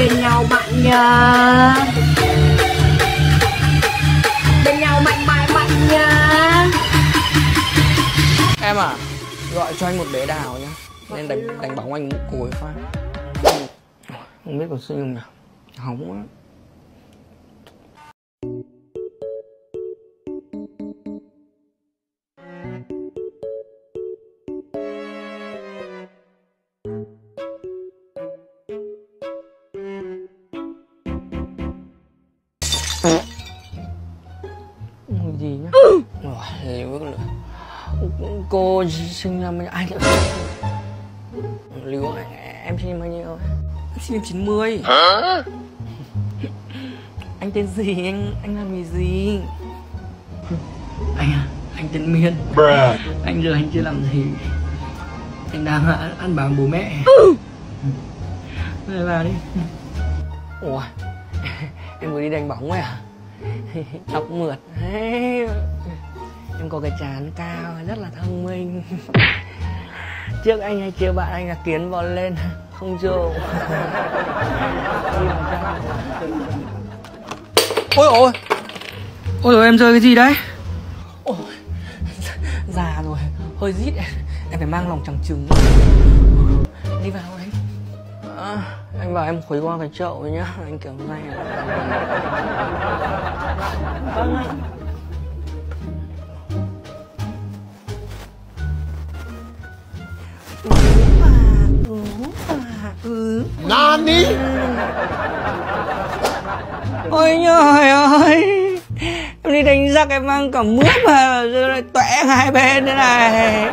bên nhau bạn nhá, bên nhau mạnh mẽ bạn nhá. Em à, gọi cho anh một đĩa đào nhá, nên đánh bóng anh cùi pha. Không biết còn xương không nhỉ? Hỏng quá. Người gì nhá? Rồi, bước nữa. Cô sinh năm anh ạ. Lưu anh, em sinh năm bao nhiêu? Sinh năm 90. Hả? Anh tên gì? Anh làm nghề gì? Anh à, anh tên Miên. Anh giờ anh chưa làm gì. Anh đang ăn bám bố mẹ. Về vào đi. Ủa, em vừa đi đánh bóng ấy à? Tóc mượt. Em có cái trán cao, rất là thông minh. Trước anh hay chưa bạn anh là kiến vọt lên, không chịu. Ôi ôi, ôi rồi em rơi cái gì đấy? Ôi, già rồi, hơi rít, em phải mang lòng trắng trứng. Đi vào anh. À, anh bảo em khuấy qua cái chậu nhá, anh kiểu này. Vâng ạ. NANI. Ôi trời ơi, em đi đánh giặc em mang cả mướp mà rồi tỏe hai bên thế này.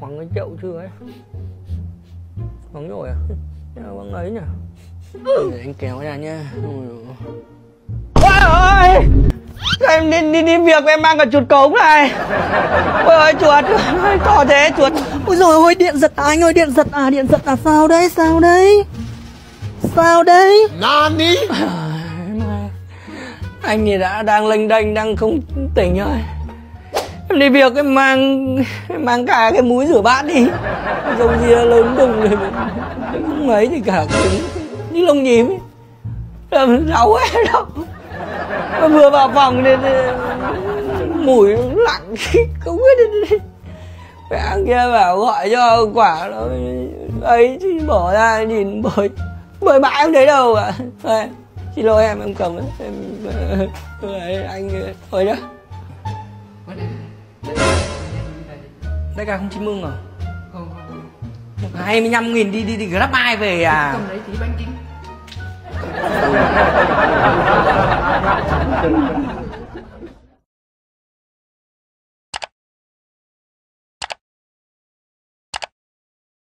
Khoảng cái chậu chưa ấy, khoảng rồi à? Khoảng ấy nhỉ? Để anh kéo ra nhá. Ôi ơi, em đi việc em mang cả chuột cống này. Ôi ơi, chuột ơi, to thế chuột. Ôi rồi ôi, điện giật à, anh ơi, điện giật à, điện giật à, sao đấy, sao đấy, sao đấy. NANI. Anh thì đã đang lênh đênh, đang không tỉnh rồi. Em đi việc em mang cả cái múi rửa bát đi. Dòng gì lớn đừng rồi, không mấy thì cả những lông nhím ấy. Đau quá đâu. Vừa vào phòng nên mùi lạnh không biết. Mẹ kia bảo gọi cho quả nó ấy thì bỏ ra nhìn bởi bãi không thấy đâu ạ. À, xin lỗi em cầm đấy. Em anh thôi đó. Đại ca không chim mưng à? Không, không. 25.000 đi Grab ai về à? Cầm đấy tí bánh chính.